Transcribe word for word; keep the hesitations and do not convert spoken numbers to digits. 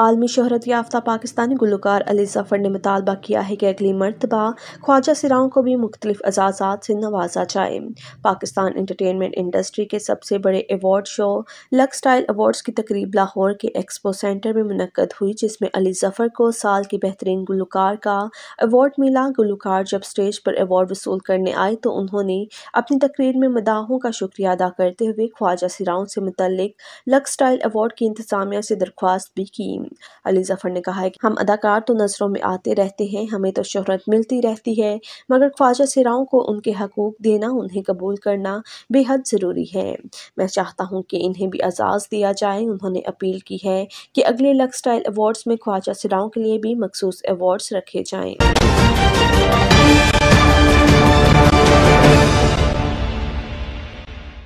आलमी शोहरत याफ्ता पाकिस्तानी गुलकार अली ज़फ़र ने मुतालबा किया है कि अगली मरतबा ख्वाजा सिराओं को भी मुख्तलिफ अजाज़ात से नवाजा जाए। पाकिस्तान इंटरटेनमेंट इंडस्ट्री के सबसे बड़े award show Lux style awards की तकरीब लाहौर के एक्सपो सेंटर में मुनक्कद हुई, जिसमें अली ज़फ़र को साल के बेहतरीन गुलकार का अवार्ड मिला। गुलकार जब स्टेज पर अवार्ड वसूल करने आए तो उन्होंने अपनी तकरीर में मदाहों का शुक्रिया अदा करते हुए ख्वाजा सिराओं से मुतल्लिक लक्स स्टाइल अवार्ड की इंतजामिया से दरख्वास्त भी की। अली ज़फ़र ने कहा है कि हम अदाकार तो नजरों में आते रहते हैं, हमें तो शोहरत मिलती रहती है, मगर ख्वाजा सिराओं को उनके हकूक देना, उन्हें कबूल करना बेहद ज़रूरी है। मैं चाहता हूं कि इन्हें भी एजाज़ दिया जाए। उन्होंने अपील की है कि अगले लक्स स्टाइल अवार्ड्स में ख्वाजा सिराओं के लिए भी मखसूस अवार्ड्स रखे जाएँ।